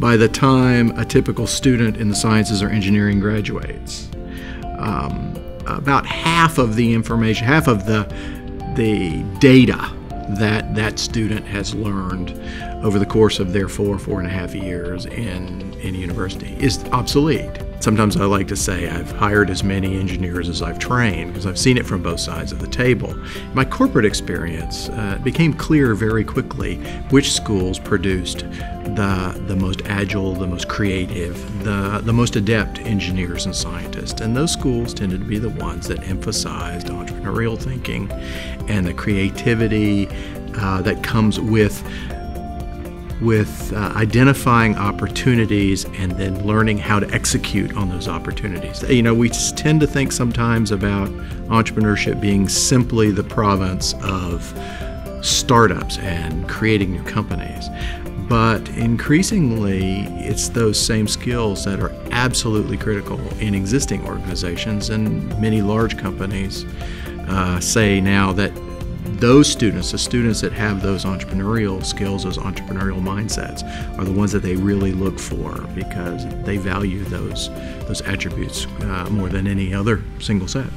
by the time a typical student in the sciences or engineering graduates. About half of the information, half of the data that that student has learned over the course of their four and a half years in university is obsolete. Sometimes I like to say I've hired as many engineers as I've trained, because I've seen it from both sides of the table. My corporate experience became clear very quickly which schools produced the most agile, the most creative, the most adept engineers and scientists. And those schools tended to be the ones that emphasized entrepreneurial thinking and the creativity that comes with identifying opportunities and then learning how to execute on those opportunities. You know, we tend to think sometimes about entrepreneurship being simply the province of startups and creating new companies. But increasingly, it's those same skills that are absolutely critical in existing organizations, and many large companies say now that those students, the students that have those entrepreneurial skills, those entrepreneurial mindsets, are the ones that they really look for, because they value those attributes more than any other single set.